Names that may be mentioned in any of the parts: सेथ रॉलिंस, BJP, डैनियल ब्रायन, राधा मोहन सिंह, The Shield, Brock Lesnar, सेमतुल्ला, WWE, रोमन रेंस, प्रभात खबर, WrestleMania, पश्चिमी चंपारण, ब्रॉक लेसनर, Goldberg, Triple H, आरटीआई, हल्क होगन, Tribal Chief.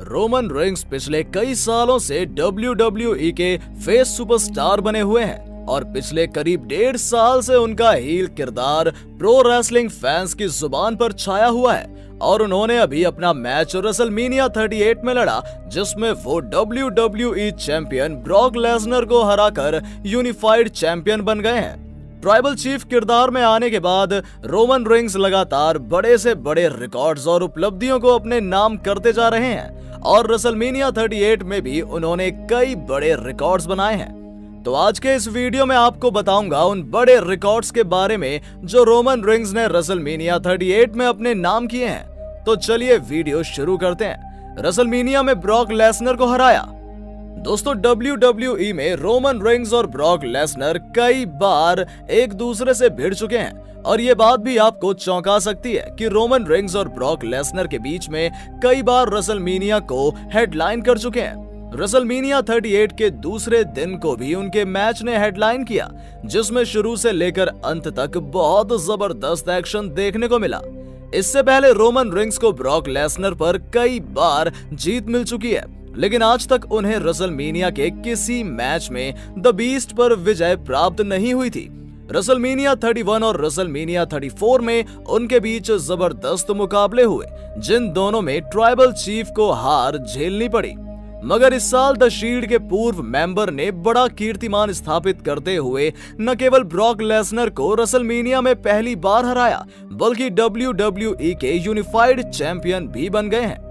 रोमन रेंस पिछले कई सालों से WWE के फेस सुपरस्टार बने हुए हैं और पिछले करीब 1.5 साल से उनका हील किरदार प्रो रेसलिंग फैंस की जुबान पर छाया हुआ है और उन्होंने अभी अपना मैच रेसलमेनिया 38 में लड़ा जिसमें वो WWE चैंपियन ब्रॉक लेसनर को हराकर यूनिफाइड चैंपियन बन गए हैं। ट्राइबल चीफ किरदार में आने के बाद रोमन रेंस लगातार बड़े से बड़े रिकॉर्ड्स और उपलब्धियों को अपने नाम करते जा रहे हैं और रेसलमेनिया 38 में भी उन्होंने कई बड़े रिकॉर्ड्स बनाए हैं। तो आज के इस वीडियो में आपको बताऊंगा उन बड़े रिकॉर्ड्स के बारे में जो रोमन रेंस ने रेसलमेनिया 38 में अपने नाम किए हैं। तो चलिए वीडियो शुरू करते हैं। रेसलमेनिया में ब्रॉक लेसनर को हराया। दोस्तों WWE में रोमन रेंस और ब्रॉक लेसनर कई बार एक दूसरे से भिड़ चुके हैं और ये बात भी आपको चौंका सकती है कि रोमन रेंस और ब्रॉक लेसनर के बीच में कई बार रेसलमेनिया को हेडलाइन कर चुके हैं। रेसलमेनिया 38 के दूसरे दिन को भी उनके मैच ने हेडलाइन किया जिसमें शुरू से लेकर अंत तक बहुत जबरदस्त एक्शन देखने को मिला। इससे पहले रोमन रेंस को ब्रॉक लेसनर पर कई बार जीत मिल चुकी है लेकिन आज तक उन्हें रेसलमेनिया के किसी मैच में द बीस्ट पर विजय प्राप्त नहीं हुई थी। रेसलमेनिया 31 और रेसलमेनिया 34 में उनके बीच जबरदस्त मुकाबले हुए जिन दोनों में ट्राइबल चीफ को हार झेलनी पड़ी, मगर इस साल द शील्ड के पूर्व मेंबर ने बड़ा कीर्तिमान स्थापित करते हुए न केवल ब्रॉक लेसनर को रेसलमेनिया में पहली बार हराया बल्कि WWE के यूनिफाइड चैंपियन भी बन गए हैं।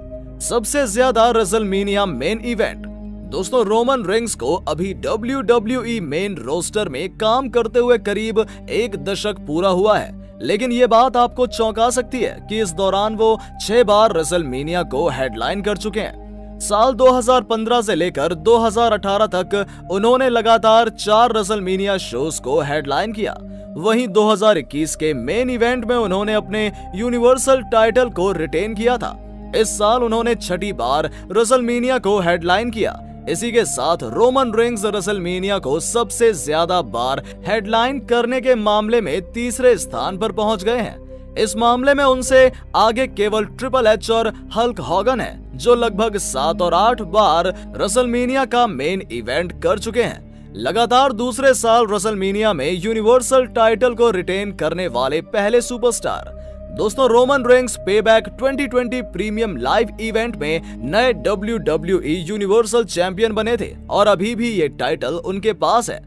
सबसे ज्यादा रेसलमेनिया मेन इवेंट। दोस्तों रोमन रेंस को अभी WWE मेन रोस्टर में काम करते हुए करीब 1 दशक पूरा हुआ है लेकिन ये बात आपको चौंका सकती है कि इस दौरान वो 6 बार रेसलमेनिया को हेडलाइन कर चुके हैं। साल 2015 से लेकर 2018 तक उन्होंने लगातार 4 रेसलमेनिया शोज को हेडलाइन किया। वहीं 2021 के मेन इवेंट में उन्होंने अपने यूनिवर्सल टाइटल को रिटेन किया था। इस साल उन्होंने 6ठी बार रेसलमेनिया को हेडलाइन किया। इसी के साथ रोमन रेंस रेसलमेनिया को सबसे ज्यादा बार हेडलाइन करने के मामले में तीसरे स्थान पर पहुंच गए हैं। इस मामले में उनसे आगे केवल ट्रिपल एच और हल्क होगन है जो लगभग 7 और 8 बार रेसलमेनिया का मेन इवेंट कर चुके हैं। लगातार दूसरे साल रेसलमेनिया में यूनिवर्सल टाइटल को रिटेन करने वाले पहले सुपरस्टार। दोस्तों रोमन रेंस Payback 2020 premium live event में नए WWE यूनिवर्सल चैंपियन बने थे और अभी भी ये टाइटल उनके पास है।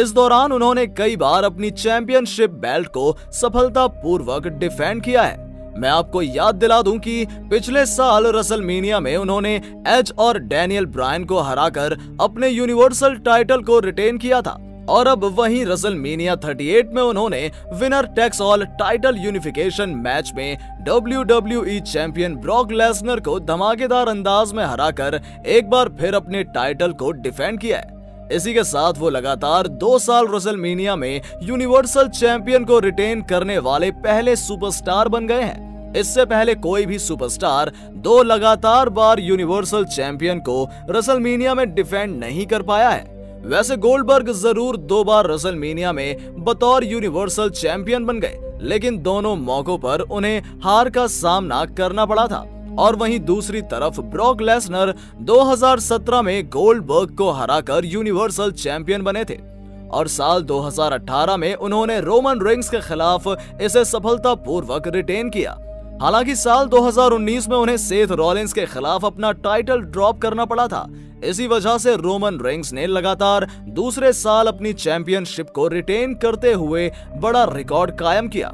इस दौरान उन्होंने कई बार अपनी चैंपियनशिप बेल्ट को सफलतापूर्वक डिफेंड किया है। मैं आपको याद दिला दूं कि पिछले साल रेसलमेनिया में उन्होंने एज और डैनियल ब्रायन को हराकर अपने यूनिवर्सल टाइटल को रिटेन किया था और अब वहीं रेसलमेनिया 38 में उन्होंने winner takes all title unification match में WWE चैंपियन ब्रॉक लेसनर को धमाकेदार अंदाज में हराकर एक बार फिर अपने टाइटल को डिफेंड किया है। इसी के साथ वो लगातार 2 साल रेसलमेनिया में यूनिवर्सल चैंपियन को रिटेन करने वाले पहले सुपरस्टार बन गए हैं। इससे पहले कोई भी सुपरस्टार 2 लगातार बार यूनिवर्सल चैंपियन को रेसलमेनिया में डिफेंड नहीं कर पाया है। वैसे गोल्डबर्ग जरूर 2 बार रेसलमेनिया में बतौर यूनिवर्सल चैंपियन बन गए लेकिन दोनों मौकों पर उन्हें हार का सामना करना पड़ा था। और वहीं दूसरी तरफ ब्रॉक लेसनर 2017 में गोल्डबर्ग को हराकर यूनिवर्सल चैंपियन बने थे और साल 2018 में उन्होंने रोमन रेंस के खिलाफ इसे सफलतापूर्वक रिटेन किया। हालांकि साल 2019 में उन्हें सेथ रॉलिंस के खिलाफ अपना टाइटल ड्रॉप करना पड़ा था। इसी वजह से रोमन रेंस ने लगातार दूसरे साल अपनी चैंपियनशिप को रिटेन करते हुए बड़ा रिकॉर्ड कायम किया,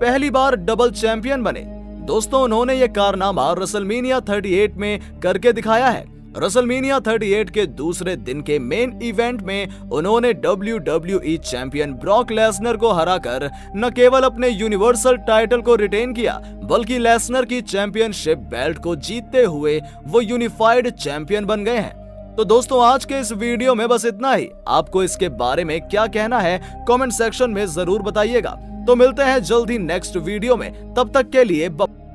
पहली बार डबल चैंपियन बने। दोस्तों उन्होंने ये कारनामा रेसलमेनिया 38 में करके दिखाया है। रेसलमेनिया 38 के दूसरे दिन के मेन इवेंट में उन्होंने WWE चैंपियन ब्रॉक लेसनर को हराकर न केवल अपने यूनिवर्सल टाइटल को रिटेन किया बल्कि लेसनर की चैंपियनशिप बेल्ट को जीतते हुए वो यूनिफाइड चैंपियन बन गए हैं। तो दोस्तों आज के इस वीडियो में बस इतना ही। आपको इसके बारे में क्या कहना है कमेंट सेक्शन में जरूर बताइएगा। तो मिलते हैं जल्द ही नेक्स्ट वीडियो में, तब तक के लिए